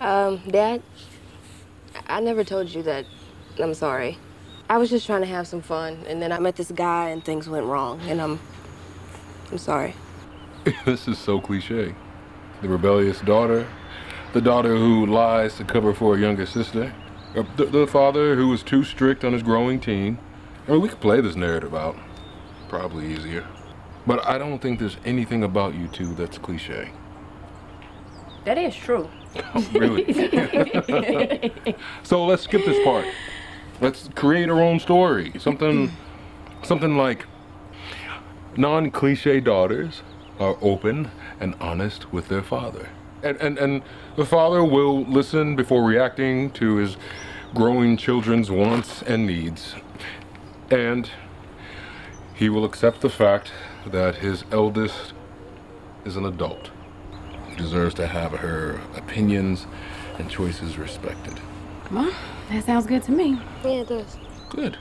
Dad, I never told you that I'm sorry. I was just trying to have some fun, and then I met this guy and things went wrong, and I'm sorry. This is so cliche. The rebellious daughter, the daughter who lies to cover for a younger sister, the father who was too strict on his growing teen. I mean, we could play this narrative out, probably easier. But I don't think there's anything about you two that's cliche. That is true. Oh, really? So let's skip this part. Let's create our own story. Something like non-cliche daughters are open and honest with their father. And the father will listen before reacting to his growing children's wants and needs. And he will accept the fact that his eldest is an adult who deserves to have her opinions and choices respected. Come on. That sounds good to me. Yeah, it does. Good.